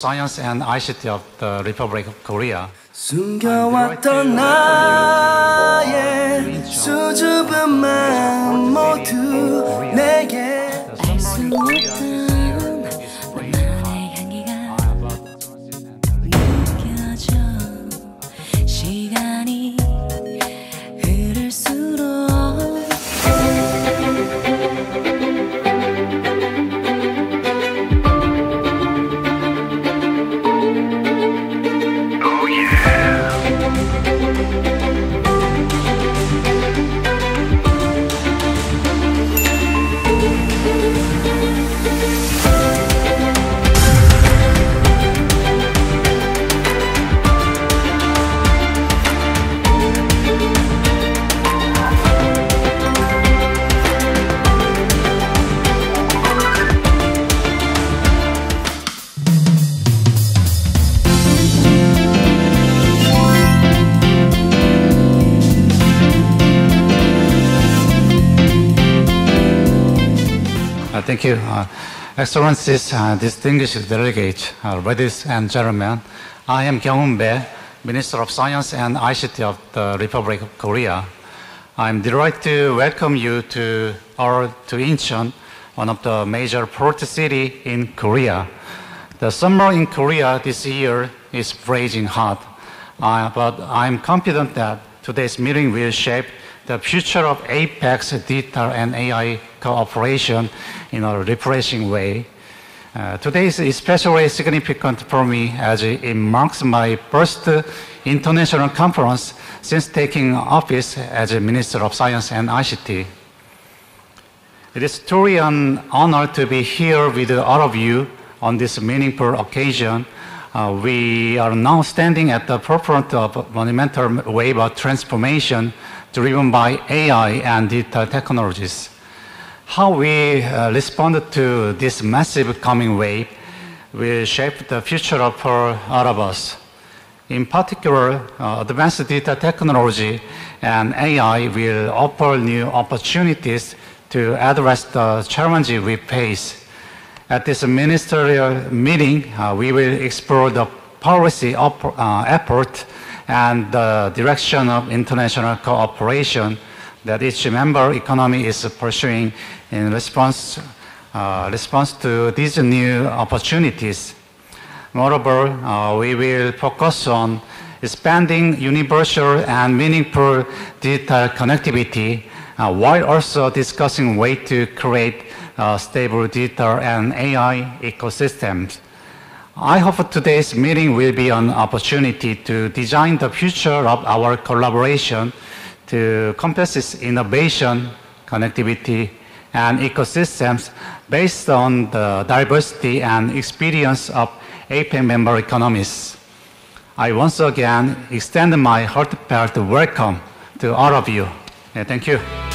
Science and ICT of the Republic of Korea. 숨겨왔던 나의 수줍은 마음 모두 내게 알 수 없던 나만의 향기가 느껴져. 시간이 흐를수록 Thank you, Excellencies, distinguished delegates, ladies and gentlemen. I am Gyeonghun Bae, Minister of Science and ICT of the Republic of Korea. I am delighted to welcome you to Incheon, one of the major port cities in Korea. The summer in Korea this year is blazing hot, but I am confident that today's meeting will shape the future of APEC's digital and AI cooperation in a refreshing way. Today is especially significant for me as it marks my first international conference since taking office as a Minister of Science and ICT. It is truly an honor to be here with all of you on this meaningful occasion. We are now standing at the forefront of a monumental wave of transformation driven by AI and digital technologies. How we respond to this massive coming wave will shape the future for all of us. In particular, advanced digital technology and AI will offer new opportunities to address the challenges we face. At this ministerial meeting, we will explore the policy effort and the direction of international cooperation that each member economy is pursuing in response to these new opportunities. Moreover, we will focus on expanding universal and meaningful digital connectivity while also discussing ways to create stable digital and AI ecosystems. I hope today's meeting will be an opportunity to design the future of our collaboration to encompass innovation, connectivity, and ecosystems based on the diversity and experience of APEC member economies. I once again extend my heartfelt welcome to all of you. Thank you.